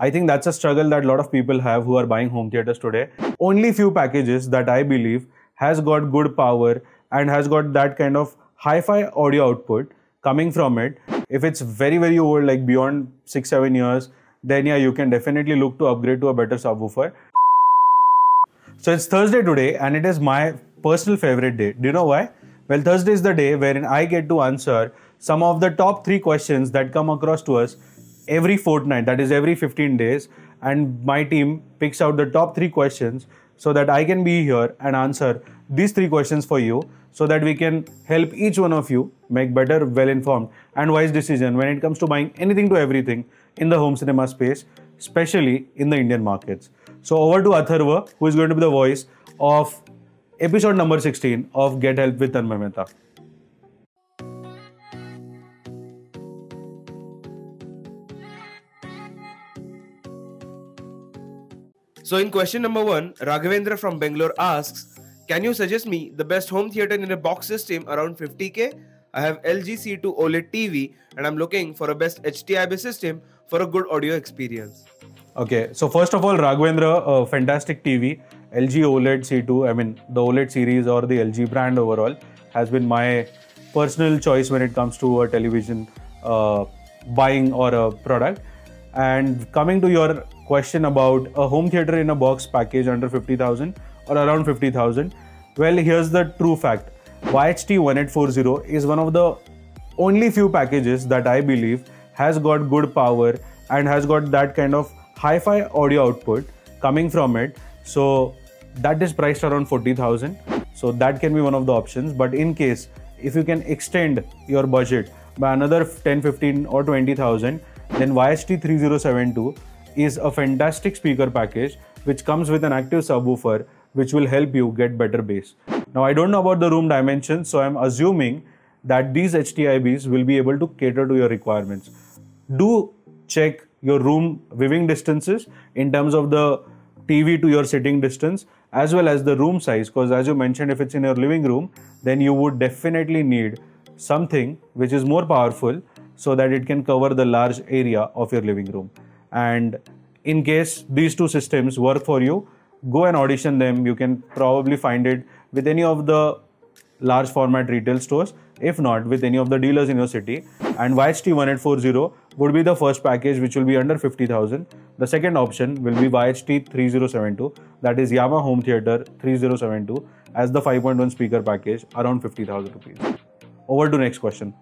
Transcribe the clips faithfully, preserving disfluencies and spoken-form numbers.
I think that's a struggle that a lot of people have who are buying home theaters today. Only few packages that I believe has got good power and has got that kind of hi-fi audio output coming from it. If it's very, very old, like beyond six, seven years, then yeah, you can definitely look to upgrade to a better subwoofer. So it's Thursday today and it is my personal favorite day. Do you know why? Well, Thursday is the day wherein I get to answer some of the top three questions that come across to us every fortnight, that is every fifteen days, and my team picks out the top three questions so that I can be here and answer these three questions for you so that we can help each one of you make better, well-informed and wise decision when it comes to buying anything to everything in the home cinema space, especially in the Indian markets. So over to Atharva, who is going to be the voice of episode number sixteen of Get Help with Tanmay Mehta. So in question number one, Raghavendra from Bangalore asks, can you suggest me the best home theater in a box system around fifty K? I have L G C two OLED T V and I'm looking for a best H T I B system for a good audio experience. Okay, so first of all, Raghavendra, uh, fantastic T V. L G OLED C two, I mean the OLED series or the L G brand overall has been my personal choice when it comes to a television uh, buying or a product. And coming to your question about a home theater in a box package under fifty thousand or around fifty thousand, well, here's the true fact. Y H T eighteen forty is one of the only few packages that I believe has got good power and has got that kind of hi-fi audio output coming from it. So that is priced around forty thousand. So that can be one of the options. But in case, if you can extend your budget by another ten, fifteen or twenty thousand, then Y H T thirty seventy-two is a fantastic speaker package, which comes with an active subwoofer, which will help you get better bass. Now, I don't know about the room dimensions, so I'm assuming that these H T I Bs will be able to cater to your requirements. Do check your room viewing distances in terms of the T V to your sitting distance, as well as the room size, because as you mentioned, if it's in your living room, then you would definitely need something which is more powerful so that it can cover the large area of your living room. And in case these two systems work for you, go and audition them. You can probably find it with any of the large format retail stores, if not with any of the dealers in your city. And Y H T eighteen forty would be the first package, which will be under fifty thousand. The second option will be Y H T thirty seventy-two, that is Yamaha Home Theater thirty seventy-two, as the five point one speaker package around fifty thousand rupees. Over to next question.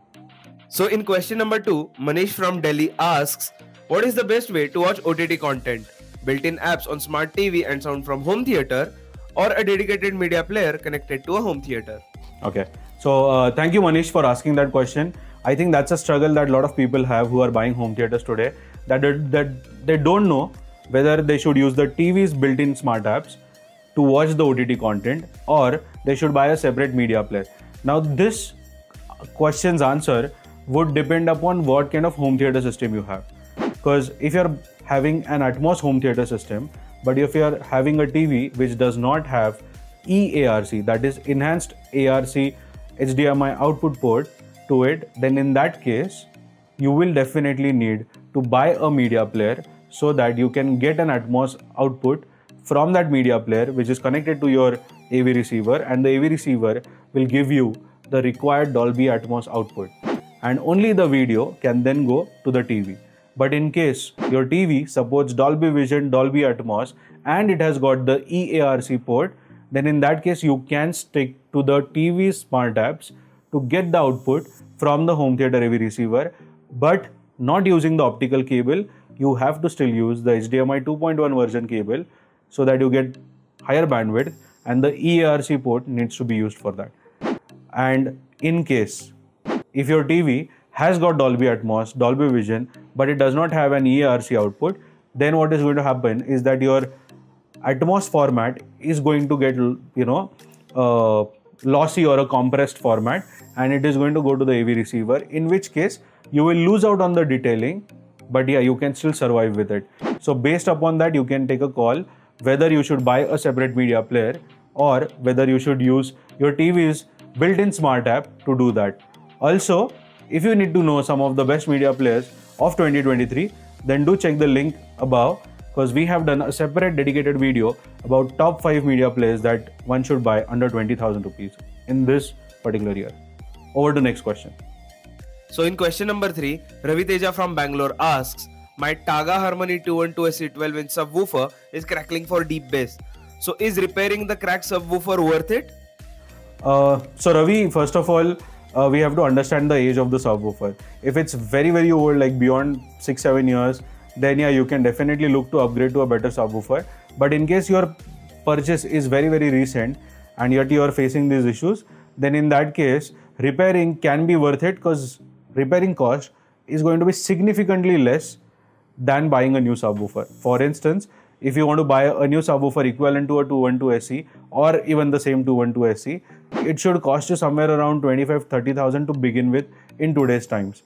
So in question number two, Manish from Delhi asks, what is the best way to watch O T T content? Built-in apps on smart T V and sound from home theater, or a dedicated media player connected to a home theater? Okay, so uh, thank you, Manish, for asking that question. I think that's a struggle that a lot of people have who are buying home theaters today, that they, that they don't know whether they should use the T V's built-in smart apps to watch the O T T content, or they should buy a separate media player. Now, this question's answer would depend upon what kind of home theater system you have. Because if you're having an Atmos home theater system, but if you're having a T V which does not have E A R C, that is enhanced A R C H D M I output port to it, then in that case, you will definitely need to buy a media player so that you can get an Atmos output from that media player, which is connected to your A V receiver, and the A V receiver will give you the required Dolby Atmos output. And only the video can then go to the T V. But in case your T V supports Dolby Vision, Dolby Atmos, and it has got the E A R C port, then in that case, you can stick to the T V smart apps to get the output from the home theater A V receiver, but not using the optical cable. You have to still use the H D M I two point one version cable so that you get higher bandwidth, and the E A R C port needs to be used for that. And in case, if your T V has got Dolby Atmos, Dolby Vision, but it does not have an E A R C output, then what is going to happen is that your Atmos format is going to get, you know, uh, lossy or a compressed format, and it is going to go to the A V receiver, in which case you will lose out on the detailing, but yeah, you can still survive with it. So based upon that, you can take a call whether you should buy a separate media player or whether you should use your T V's built-in smart app to do that. Also, if you need to know some of the best media players of twenty twenty-three, then do check the link above, because we have done a separate dedicated video about top five media players that one should buy under twenty thousand rupees in this particular year. Over to next question. So in question number three, Ravi Teja from Bangalore asks, my Taga Harmony two twelve S E twelve inch subwoofer is crackling for deep bass. So is repairing the cracked subwoofer worth it? Uh, so Ravi, first of all, uh, we have to understand the age of the subwoofer. If it's very, very old, like beyond six, seven years, then yeah, you can definitely look to upgrade to a better subwoofer. But in case your purchase is very, very recent and yet you are facing these issues, then in that case, repairing can be worth it, because repairing cost is going to be significantly less than buying a new subwoofer. For instance, if you want to buy a new subwoofer equivalent to a two twelve S E or even the same two twelve S E, it should cost you somewhere around twenty-five to thirty thousand to begin with in today's times.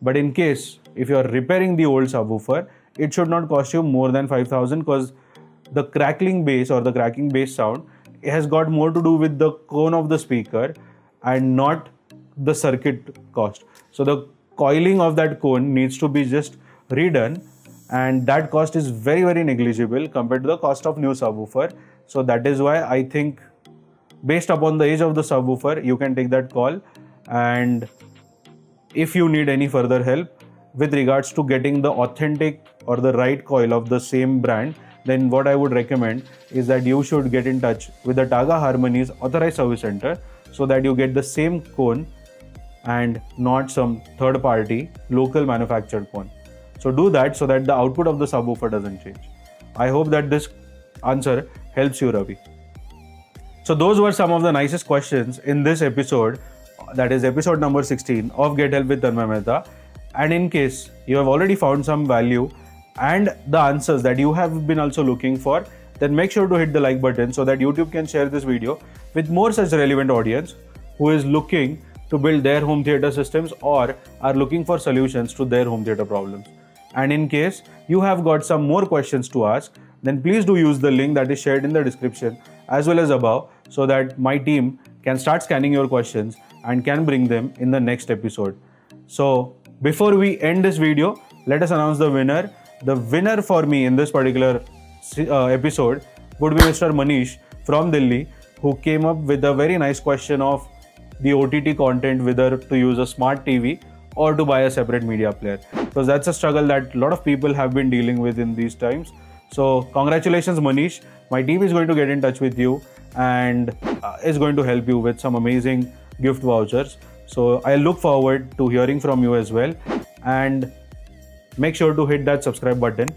But in case if you are repairing the old subwoofer, it should not cost you more than five thousand, because the crackling bass or the cracking bass sound has got more to do with the cone of the speaker and not the circuit cost. So the coiling of that cone needs to be just redone, and that cost is very, very negligible compared to the cost of new subwoofer. So that is why I think, based upon the age of the subwoofer, you can take that call. And if you need any further help with regards to getting the authentic or the right coil of the same brand, then what I would recommend is that you should get in touch with the Taga Harmony's authorized service center, so that you get the same cone and not some third party local manufactured cone. So do that, so that the output of the subwoofer doesn't change. I hope that this answer helps you, Ravi. So those were some of the nicest questions in this episode, that is episode number sixteen of Get Help with Tanmay Mehta. And in case you have already found some value and the answers that you have been also looking for, then make sure to hit the like button so that YouTube can share this video with more such relevant audience who is looking to build their home theater systems or are looking for solutions to their home theater problems. And in case you have got some more questions to ask, then please do use the link that is shared in the description as well as above, so that my team can start scanning your questions and can bring them in the next episode. So before we end this video, let us announce the winner. The winner for me in this particular uh, episode would be Mister Manish from Delhi, who came up with a very nice question of the O T T content, whether to use a smart T V or to buy a separate media player, because that's a struggle that a lot of people have been dealing with in these times. So congratulations, Manish. My team is going to get in touch with you and uh, is going to help you with some amazing gift vouchers. So I look forward to hearing from you as well, and make sure to hit that subscribe button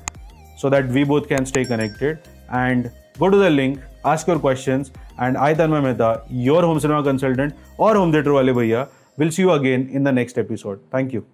so that we both can stay connected, and go to the link, ask your questions, and I, Tanmay Mehta, your home cinema consultant or home theater wale bhaiya, will see you again in the next episode. Thank you.